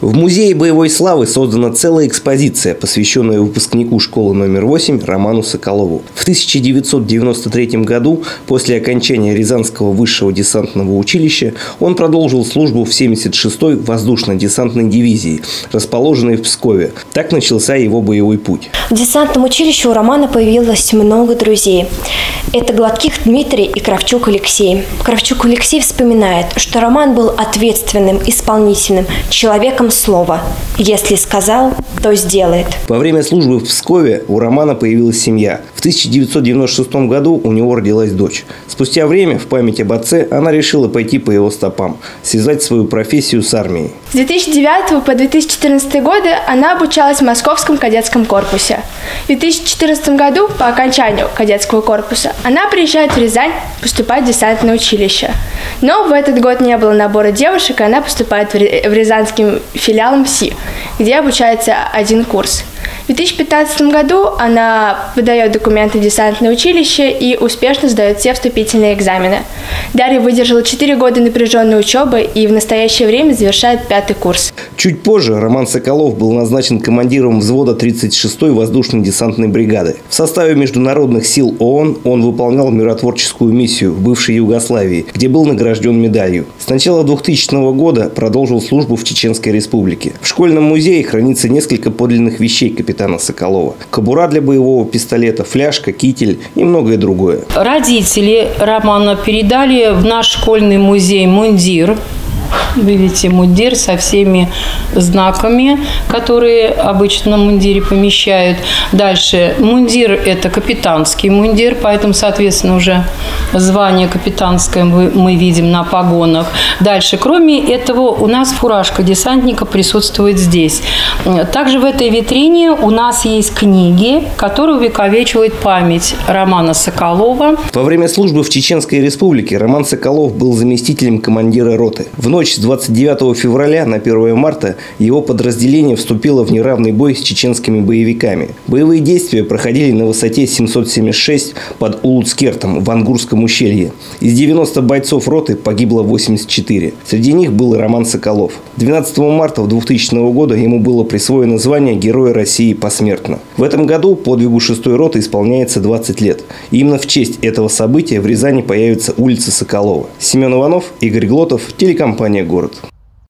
В Музее боевой славы создана целая экспозиция, посвященная выпускнику школы номер 8 Роману Соколову. В 1993 году, после окончания Рязанского высшего десантного училища, он продолжил службу в 76-й воздушно-десантной дивизии, расположенной в Пскове. Так начался его боевой путь. В десантном училище у Романа появилось много друзей. Это Гладких Дмитрий и Кравчук Алексей. Кравчук Алексей вспоминает, что Роман был ответственным, исполнительным, человеком слово. Если сказал, то сделает. Во время службы в Пскове у Романа появилась семья. В 1996 году у него родилась дочь. Спустя время, в память об отце, она решила пойти по его стопам, связать свою профессию с армией. С 2009 по 2014 годы она обучалась в Московском кадетском корпусе. В 2014 году, по окончанию кадетского корпуса, она приезжает в Рязань поступать в десантное училище. Но в этот год не было набора девушек, и она поступает в Рязанский Филиал СИ, где обучается один курс. В 2015 году она выдает документы в десантное училище и успешно сдает все вступительные экзамены. Дарья выдержала 4 года напряженной учебы и в настоящее время завершает 5-й курс. Чуть позже Роман Соколов был назначен командиром взвода 36-й воздушно-десантной бригады. В составе международных сил ООН он выполнял миротворческую миссию в бывшей Югославии, где был награжден медалью. С начала 2000 года продолжил службу в Чеченской республике. В школьном музее хранится несколько подлинных вещей капитана Соколова. Кобура для боевого пистолета, фляжка, китель и многое другое. Родители Романа передали в наш школьный музей мундир. Видите, мундир со всеми знаками, которые обычно на мундире помещают. Дальше мундир – это капитанский мундир, поэтому, соответственно, уже звание капитанское мы видим на погонах. Дальше, кроме этого, у нас фуражка десантника присутствует здесь. Также в этой витрине у нас есть книги, которые увековечивают память Романа Соколова. Во время службы в Чеченской республике Роман Соколов был заместителем командира роты. В ночь с 29 февраля на 1 марта его подразделение вступило в неравный бой с чеченскими боевиками. Боевые действия проходили на высоте 776 под Улутскертом в Ангурском ущелье. Из 90 бойцов роты погибло 84. Среди них был Роман Соколов. 12 марта 2000 года ему было присвоено звание Героя России посмертно. В этом году подвигу 6-й роты исполняется 20 лет. И именно в честь этого события в Рязани появится улица Соколова. Семен Иванов, Игорь Глотов, телекомпания «Город».